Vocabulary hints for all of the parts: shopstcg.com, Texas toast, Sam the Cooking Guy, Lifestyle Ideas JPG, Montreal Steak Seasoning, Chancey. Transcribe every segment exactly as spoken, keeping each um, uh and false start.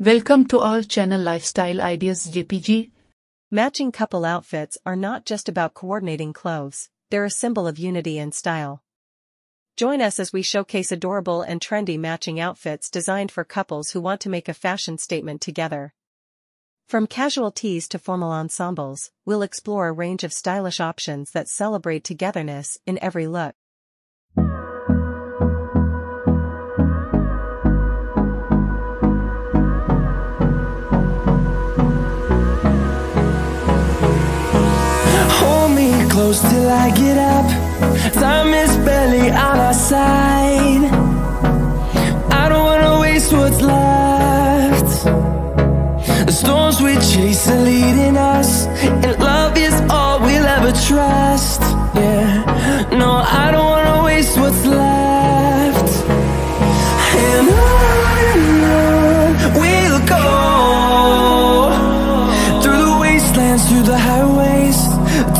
Welcome to our channel Lifestyle Ideas J P G. Matching couple outfits are not just about coordinating clothes, they're a symbol of unity and style. Join us as we showcase adorable and trendy matching outfits designed for couples who want to make a fashion statement together. From casual tees to formal ensembles, we'll explore a range of stylish options that celebrate togetherness in every look. Close till I get up, time is barely on our side. I don't wanna waste what's left. The storms we chase are leading us, and love is all we'll ever trust. Yeah, no, I don't wanna waste what's left. And on we'll go, through the wastelands, through the highways,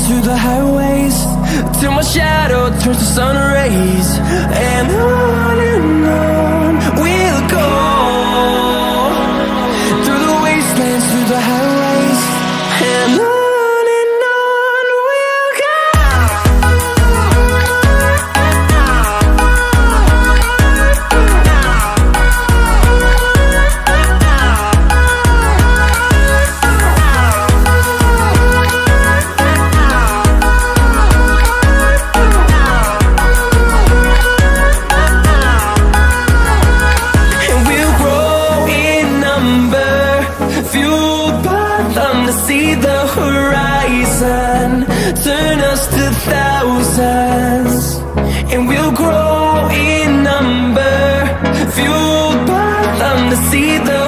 through the highways, till my shadow turns to sun rays. And on and on we'll go, through the wastelands, through the highways. And on see the horizon, turn us to thousands, and we'll grow in number, fueled by them to see the